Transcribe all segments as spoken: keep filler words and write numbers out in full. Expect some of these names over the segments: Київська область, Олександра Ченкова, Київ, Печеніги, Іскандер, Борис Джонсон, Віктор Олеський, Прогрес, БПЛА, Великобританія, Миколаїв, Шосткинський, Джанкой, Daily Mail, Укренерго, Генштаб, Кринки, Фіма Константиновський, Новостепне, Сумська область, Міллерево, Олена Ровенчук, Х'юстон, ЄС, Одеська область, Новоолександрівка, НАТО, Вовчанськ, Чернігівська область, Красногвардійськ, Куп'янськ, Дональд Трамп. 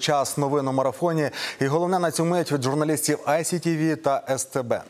Час новин у марафоні і головне на цю мить від журналістів ай сі ті ві та ес те бе.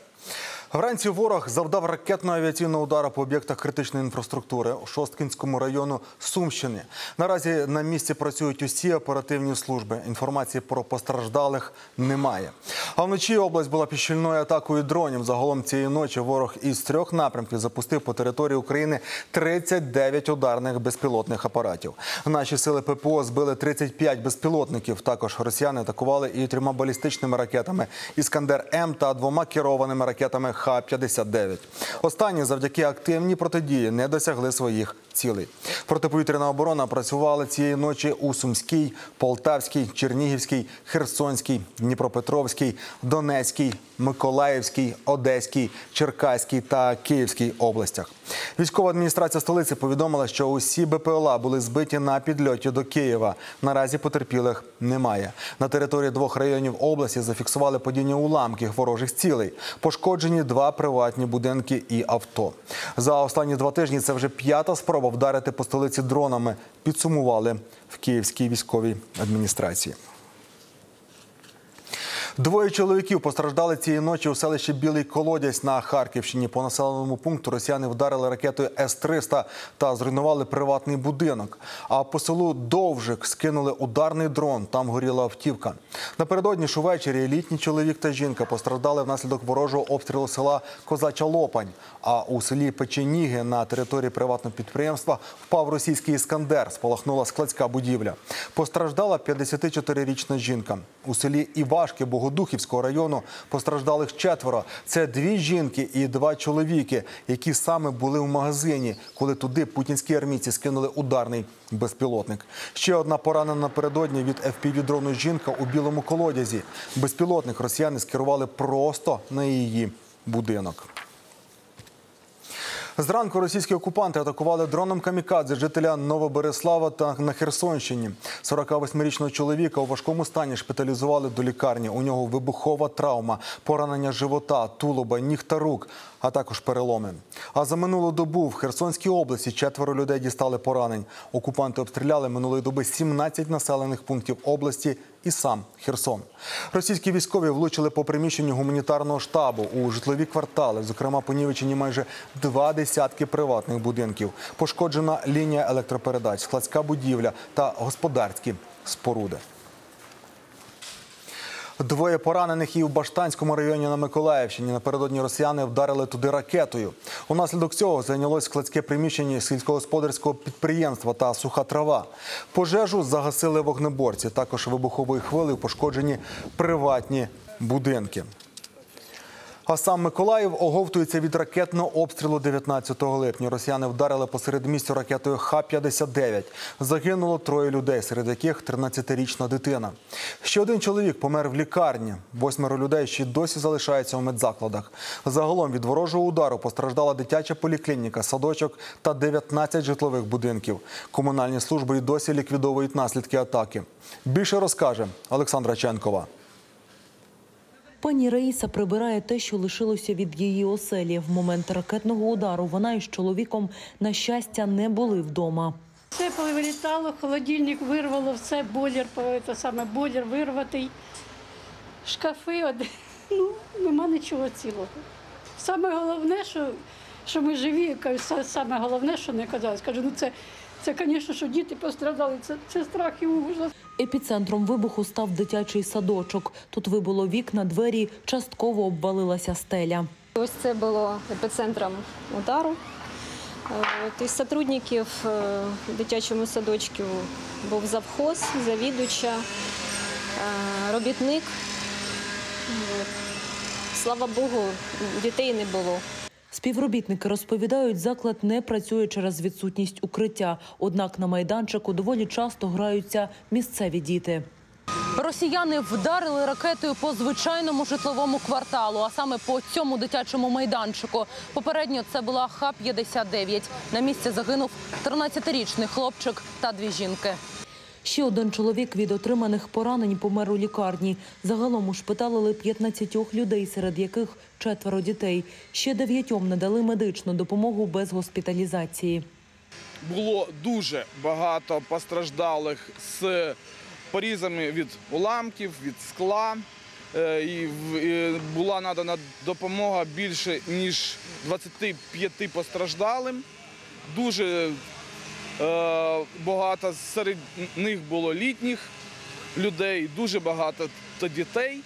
Вранці ворог завдав ракетно-авіаційного удару по об'єктах критичної інфраструктури у Шосткинському району Сумщини. Наразі на місці працюють усі оперативні служби. Інформації про постраждалих немає. А вночі область була під щільною атакою дронів. Загалом цієї ночі ворог із трьох напрямків запустив по території України тридцять дев'ять ударних безпілотних апаратів. Наші сили ППО збили тридцять п'ять безпілотників. Також росіяни атакували і трьома балістичними ракетами «Іскандер-М» та двома керованими ракетами Ха п'ятдесят дев'ять. Останні завдяки активній протидії не досягли своїх цілей. Протиповітряна оборона працювала цієї ночі у Сумській, Полтавській, Чернігівській, Херсонській, Дніпропетровській, Донецькій, Миколаївській, Одеській, Черкаській та Київській областях. Військова адміністрація столиці повідомила, що усі БПЛА були збиті на підльоті до Києва. Наразі потерпілих немає. На території двох районів області зафіксували падіння уламків ворожих цілей. Пошкоджені два приватні будинки і авто. За останні два тижні це вже п'ята спроба вдарити по столиці дронами, підсумували в Київській військовій адміністрації. Двоє чоловіків постраждали цієї ночі у селищі Білий Колодязь на Харківщині. По населеному пункту росіяни вдарили ракетою С триста та зруйнували приватний будинок. А по селу Довжик скинули ударний дрон, там горіла автівка. Напередодні ж увечері літній чоловік та жінка постраждали внаслідок ворожого обстрілу села Козача-Лопань. А у селі Печеніги на території приватного підприємства впав російський «Іскандер», спалахнула складська будівля. Постраждала п'ятдесятичотирирічна жінка. У селі Івашки Богу Духівського району постраждалих четверо. Це дві жінки і два чоловіки, які саме були в магазині, коли туди путінські армійці скинули ударний безпілотник. Ще одна поранена напередодні від еф пі ві-дрону жінка у Білому Колодязі. Безпілотник росіяни скерували просто на її будинок. Зранку російські окупанти атакували дроном камікадзе жителя Новобереслава та на Херсонщині. сорокавосьмирічного чоловіка у важкому стані шпиталізували до лікарні. У нього вибухова травма, поранення живота, тулуба, ніг та рук, а також переломи. А за минулу добу в Херсонській області четверо людей дістали поранень. Окупанти обстріляли минулої доби сімнадцять населених пунктів області і сам Херсон. Російські військові влучили по приміщенню гуманітарного штабу у житлові квартали. Зокрема, понівечені майже два десятки приватних будинків. Пошкоджена лінія електропередач, складська будівля та господарські споруди. Двоє поранених і в Баштанському районі на Миколаївщині. Напередодні росіяни вдарили туди ракетою. Унаслідок цього зайнялось складське приміщення сільськогосподарського підприємства та суха трава. Пожежу загасили вогнеборці. Також вибуховою хвилею пошкоджені приватні будинки. А сам Миколаїв оговтується від ракетного обстрілу дев'ятнадцятого липня. Росіяни вдарили посеред містя ракетою Ха п'ятдесят дев'ять. Загинуло троє людей, серед яких тринадцятирічна дитина. Ще один чоловік помер в лікарні. Восьмеро людей ще досі залишаються у медзакладах. Загалом від ворожого удару постраждала дитяча поліклініка, садочок та дев'ятнадцять житлових будинків. Комунальні служби і досі ліквідовують наслідки атаки. Більше розкаже Олександра Ченкова. Пані Раїса прибирає те, що лишилося від її оселі. В момент ракетного удару вона із чоловіком, на щастя, не були вдома. Все повилітало, холодильник вирвало, все, бойлер, це саме, бойлер вирватий, шкафи, ну, нема нічого цілого. Саме головне, що, що ми живі, саме головне, що не казалось, кажу, ну це... Це, звісно, що діти постраждали. Це, це страх і ужас. Епіцентром вибуху став дитячий садочок. Тут вибило вікна, двері, частково обвалилася стеля. Ось це було епіцентром удару. Із сотрудників дитячого садочку був завхоз, завідувача, робітник. Слава Богу, дітей не було. Співробітники розповідають, заклад не працює через відсутність укриття. Однак на майданчику доволі часто граються місцеві діти. Росіяни вдарили ракетою по звичайному житловому кварталу, а саме по цьому дитячому майданчику. Попередньо це була Ха п'ятдесят дев'ять. На місці загинув тринадцятирічний хлопчик та дві жінки. Ще один чоловік від отриманих поранень помер у лікарні. Загалом ушпиталили п'ятнадцять людей, серед яких четверо дітей. Ще дев'ятьом надали медичну допомогу без госпіталізації. Було дуже багато постраждалих з порізами від уламків, від скла. І була надана допомога більше, ніж двадцяти п'яти постраждалим. Дуже багато серед них було літніх людей, дуже багато дітей.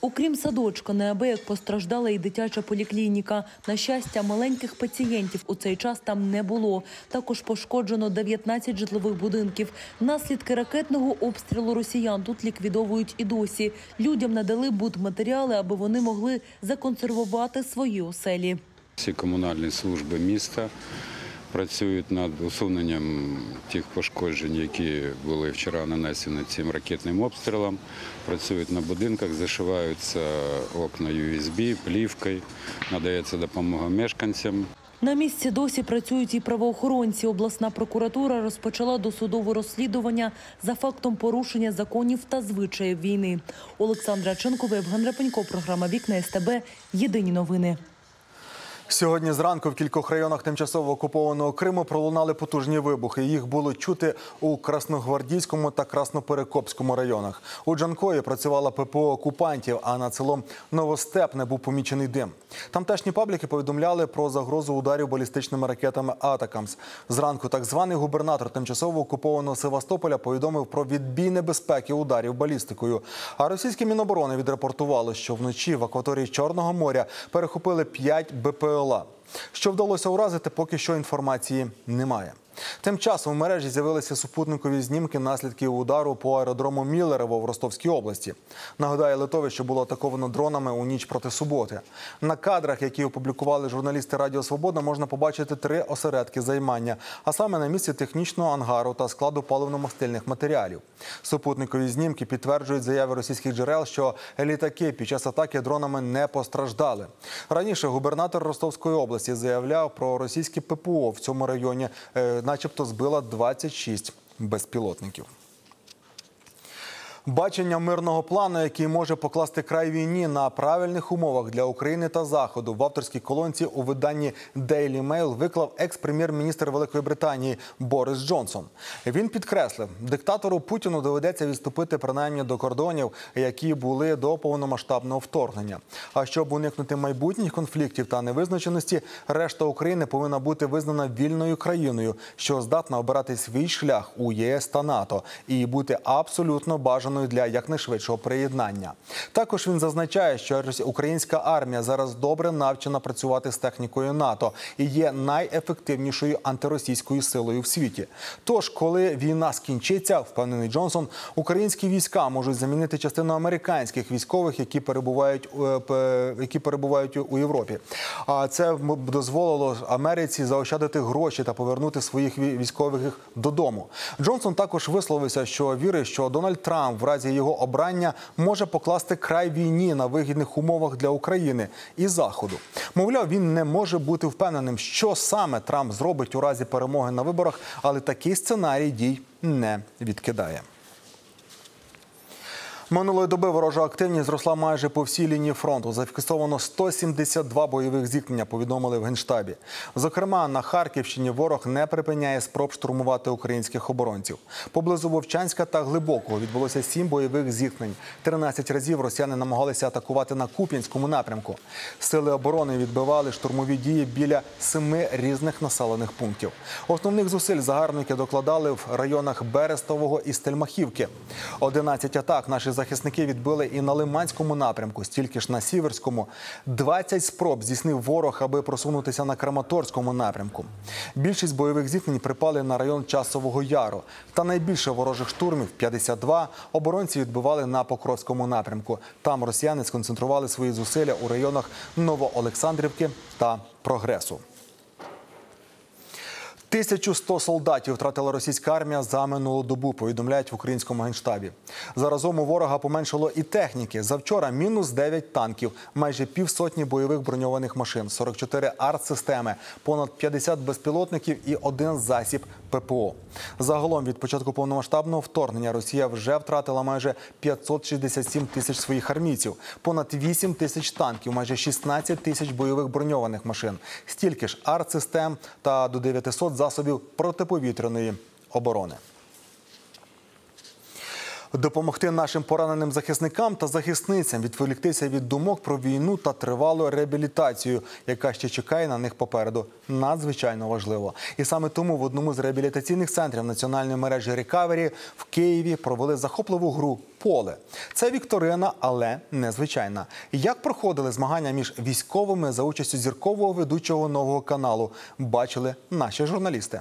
Окрім садочка, неабияк постраждала і дитяча поліклініка. На щастя, маленьких пацієнтів у цей час там не було. Також пошкоджено дев'ятнадцять житлових будинків. Наслідки ракетного обстрілу росіян тут ліквідовують і досі. Людям надали будматеріали, аби вони могли законсервувати свої оселі. Всі комунальні служби міста працюють над усуненням тих пошкоджень, які були вчора нанесені цим ракетним обстрілом. Працюють на будинках, зашиваються окна ю ес бі, плівкою, надається допомога мешканцям. На місці досі працюють і правоохоронці. Обласна прокуратура розпочала досудове розслідування за фактом порушення законів та звичаїв війни. Олександра Ченкова, Євген Репенько, програма «Вікна ес те бе». Єдині новини. Сьогодні зранку в кількох районах тимчасово окупованого Криму пролунали потужні вибухи. Їх було чути у Красногвардійському та Красноперекопському районах. У Джанкої працювала пе пе о окупантів, а над селом Новостепне був помічений дим. Тамтешні пабліки повідомляли про загрозу ударів балістичними ракетами «Атакамс». Зранку так званий губернатор тимчасово окупованого Севастополя повідомив про відбій небезпеки ударів балістикою. А російські Міноборони відрапортували, що вночі в акваторії Чорного моря перехопили п'ять БПЛА. Що вдалося уразити, поки що інформації немає. Тим часом в мережі з'явилися супутникові знімки наслідків удару по аеродрому Міллерево в Ростовській області. Нагадаю, литовище було атаковано дронами у ніч проти суботи. На кадрах, які опублікували журналісти Радіо Свобода, можна побачити три осередки займання, а саме на місці технічного ангару та складу паливно-мастильних матеріалів. Супутникові знімки підтверджують заяви російських джерел, що літаки під час атаки дронами не постраждали. Раніше губернатор Ростовської області заявляв про російські ППО в цьому районі – начебто збила двадцять шість безпілотників. Бачення мирного плану, який може покласти край війні на правильних умовах для України та Заходу, в авторській колонці у виданні Daily Mail виклав екс-прем'єр-міністр Великої Британії Борис Джонсон. Він підкреслив, диктатору Путіну доведеться відступити принаймні до кордонів, які були до повномасштабного вторгнення. А щоб уникнути майбутніх конфліктів та невизначеності, решта України повинна бути визнана вільною країною, що здатна обирати свій шлях у ЄС та НАТО і бути абсолютно бажаною для якнайшвидшого приєднання. Також він зазначає, що українська армія зараз добре навчена працювати з технікою НАТО і є найефективнішою антиросійською силою в світі. Тож, коли війна скінчиться, впевнений Джонсон, українські війська можуть замінити частину американських військових, які перебувають, які перебувають у Європі. А це дозволило Америці заощадити гроші та повернути своїх військових додому. Джонсон також висловився, що вірить, що Дональд Трамп в разі його обрання може покласти край війні на вигідних умовах для України і Заходу. Мовляв, він не може бути впевненим, що саме Трамп зробить у разі перемоги на виборах, але такий сценарій дій не відкидає. Минулої доби ворожа активність зросла майже по всій лінії фронту. Зафіксовано сто сімдесят два бойових зіткнення, повідомили в Генштабі. Зокрема, на Харківщині ворог не припиняє спроб штурмувати українських оборонців. Поблизу Вовчанська та Глибокого відбулося сім бойових зіткнень. тринадцять разів росіяни намагалися атакувати на Куп'янському напрямку. Сили оборони відбивали штурмові дії біля семи різних населених пунктів. Основних зусиль загарбники докладали в районах Берестового і Стельмахівки. одинадцять атак наші захисники відбили і на Лиманському напрямку, стільки ж на Сіверському. двадцять спроб здійснив ворог, аби просунутися на Краматорському напрямку. Більшість бойових зіткнень припали на район Часового Яру. Та найбільше ворожих штурмів – п'ятдесят два – оборонці відбивали на Покровському напрямку. Там росіяни сконцентрували свої зусилля у районах Новоолександрівки та Прогресу. тисячу сто солдатів втратила російська армія за минулу добу, повідомляють в українському Генштабі. Заразом у ворога поменшало і техніки. Завчора мінус дев'ять танків, майже півсотні бойових броньованих машин, сорок чотири артсистеми, понад п'ятдесят безпілотників і один засіб ППО. Загалом від початку повномасштабного вторгнення Росія вже втратила майже п'ятсот шістдесят сім тисяч своїх армійців, понад вісім тисяч танків, майже шістнадцять тисяч бойових броньованих машин, стільки ж артсистем та до дев'ятисот засобів протиповітряної оборони. допомогти нашим пораненим захисникам та захисницям відволіктися від думок про війну та тривалу реабілітацію, яка ще чекає на них попереду. Надзвичайно важливо. І саме тому в одному з реабілітаційних центрів національної мережі Recovery в Києві провели захопливу гру «Поле». Це вікторина, але незвичайна. Як проходили змагання між військовими за участю зіркового ведучого Нового каналу, бачили наші журналісти.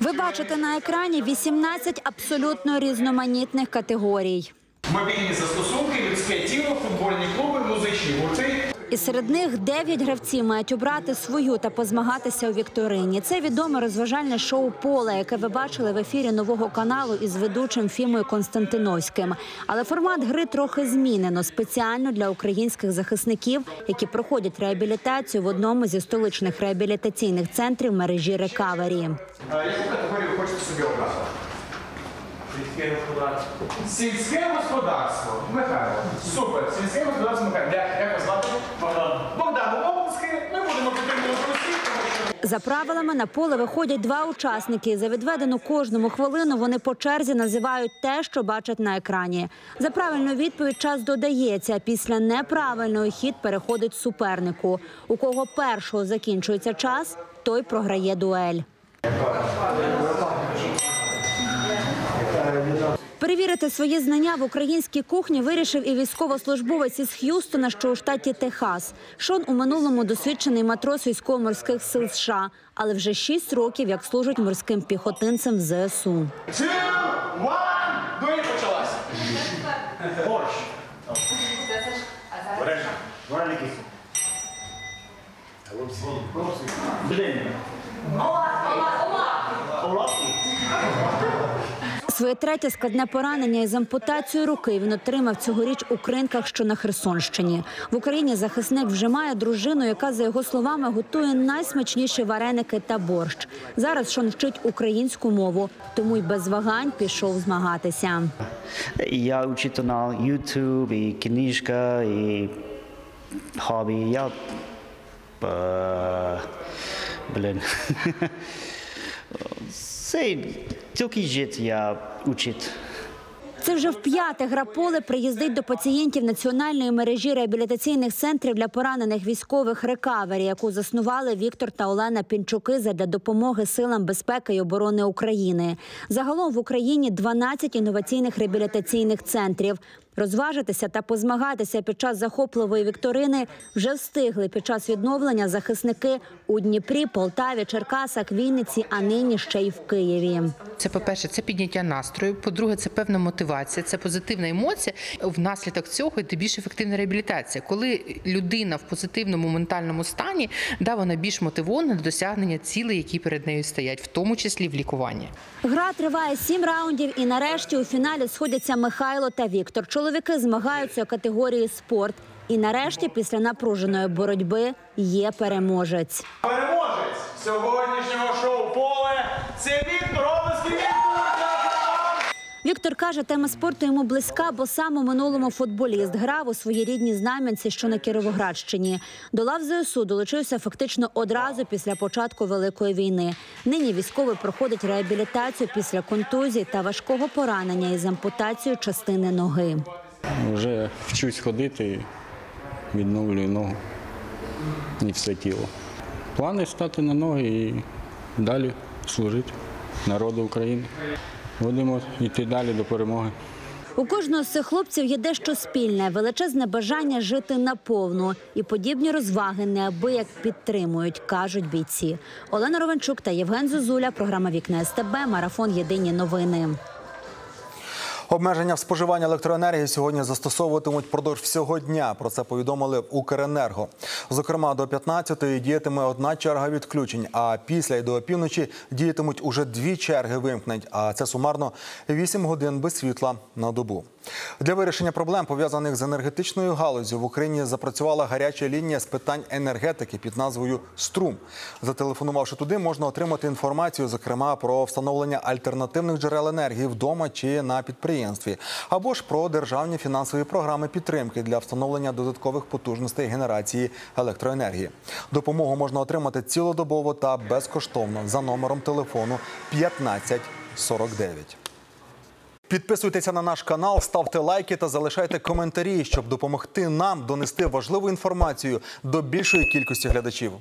Ви бачите на екрані вісімнадцять абсолютно різноманітних категорій. Мобільні застосунки, людське тіло, футбольні клуби, музичні гурти. І серед них дев'ять гравців мають обрати свою та позмагатися у вікторині. Це відоме розважальне шоу «Поле», яке ви бачили в ефірі Нового каналу із ведучим Фімою Константиновським. Але формат гри трохи змінено спеціально для українських захисників, які проходять реабілітацію в одному зі столичних реабілітаційних центрів мережі Recovery. Яку категорію хочете собі обрати? Сільське господарство. Сільське господарство. Михайло. Супер. Сільське господарство Михайло. Як вас звати? Богдан. Богдан, обласки. Ми будемо підтримувати усіх. За правилами на поле виходять два учасники. За відведену кожному хвилину вони по черзі називають те, що бачать на екрані. За правильну відповідь час додається, а після неправильної хід переходить супернику. У кого першого закінчується час, той програє дуель. Перевірити свої знання в українській кухні вирішив і військовослужбовець із Х'юстона, що у штаті Техас. Шон у минулому досвідчений матрос військово-морських сил США, але вже шість років як служить морським піхотинцем в зе ес у. Two, one, дуель почалась. Борщ. Вареники. Вареники. Блін. Своє третє складне поранення із ампутацією руки він отримав цьогоріч у Кринках, що на Херсонщині. В Україні захисник вже має дружину, яка, за його словами, готує найсмачніші вареники та борщ. Зараз Шон вчить українську мову, тому й без вагань пішов змагатися. Я вчитель на Ютуб, і книжка, і хобі. Я... Блін... Це тільки жит я учить. Це вже вп'яте гра «Поле» приїздить до пацієнтів національної мережі реабілітаційних центрів для поранених військових «Recovery», яку заснували Віктор та Олена Пінчуки задля допомоги Силам безпеки і оборони України. Загалом в Україні дванадцять інноваційних реабілітаційних центрів. Розважитися та позмагатися під час захопливої вікторини вже встигли під час відновлення захисники у Дніпрі, Полтаві, Черкасах, Вінниці, а нині ще й в Києві. Це, по-перше, це підняття настрою, по-друге, це певна мотивація, це позитивна емоція. Внаслідок цього йде більш ефективна реабілітація. Коли людина в позитивному ментальному стані, да, вона більш мотивована до досягнення цілей, які перед нею стоять, в тому числі в лікуванні. Гра триває сім раундів і нарешті у фіналі сходяться Михайло та Віктор. Чоловіки змагаються у категорії «Спорт». І нарешті, після напруженої боротьби, є переможець. Переможець сьогоднішнього шоу «Поле» – це Віктор Олеський. Віктор каже, тема спорту йому близька, бо сам у минулому футболіст грав у своїй рідній Знам'янці, що на Кіровоградщині. До лав зе ес у долучився фактично одразу після початку Великої війни. Нині військовий проходить реабілітацію після контузії та важкого поранення із ампутацією частини ноги. Вже вчусь ходити, відновлюю ногу і все тіло. Плани стати на ноги і далі служити народу України. Будемо йти далі до перемоги. У кожного з цих хлопців є дещо спільне – величезне бажання жити наповну. І подібні розваги неабияк підтримують, кажуть бійці. Олена Ровенчук та Євген Зозуля. Програма «Вікна ес те бе», марафон «Єдині новини». Обмеження в споживанні електроенергії сьогодні застосовуватимуть впродовж всього дня. Про це повідомили в «Укренерго». Зокрема, до п'ятнадцятої діятиме одна черга відключень, а після і до опівночі діятимуть уже дві черги вимкнень, а це сумарно вісім годин без світла на добу. Для вирішення проблем, пов'язаних з енергетичною галуззю, в Україні запрацювала гаряча лінія з питань енергетики під назвою «Струм». Зателефонувавши туди, можна отримати інформацію, зокрема, про встановлення альтернативних джерел енергії вдома чи на підприємстві, або ж про державні фінансові програми підтримки для встановлення додаткових потужностей генерації електроенергії. Допомогу можна отримати цілодобово та безкоштовно за номером телефону п'ятнадцять сорок дев'ять. Підписуйтеся на наш канал, ставте лайки та залишайте коментарі, щоб допомогти нам донести важливу інформацію до більшої кількості глядачів.